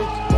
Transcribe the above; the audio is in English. message.